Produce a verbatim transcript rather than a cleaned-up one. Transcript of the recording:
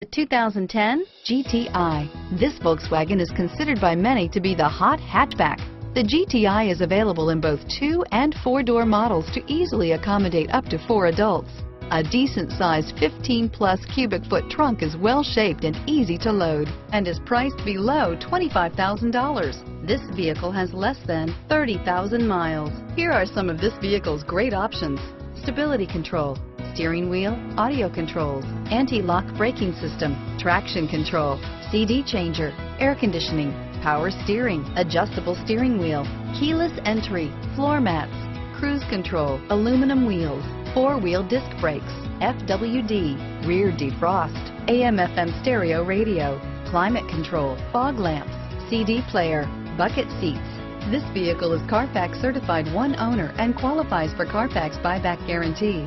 The two thousand ten G T I. This Volkswagen is considered by many to be the hot hatchback. The G T I is available in both two and four-door models to easily accommodate up to four adults. A decent-sized fifteen plus cubic foot trunk is well-shaped and easy to load and is priced below twenty-five thousand dollars. This vehicle has less than thirty thousand miles. Here are some of this vehicle's great options: stability control, steering wheel audio controls, anti-lock braking system, traction control, C D changer, air conditioning, power steering, adjustable steering wheel, keyless entry, floor mats, cruise control, aluminum wheels, four-wheel disc brakes, F W D, rear defrost, A M F M stereo radio, climate control, fog lamps, C D player, bucket seats. This vehicle is Carfax certified one owner and qualifies for Carfax buyback guarantee.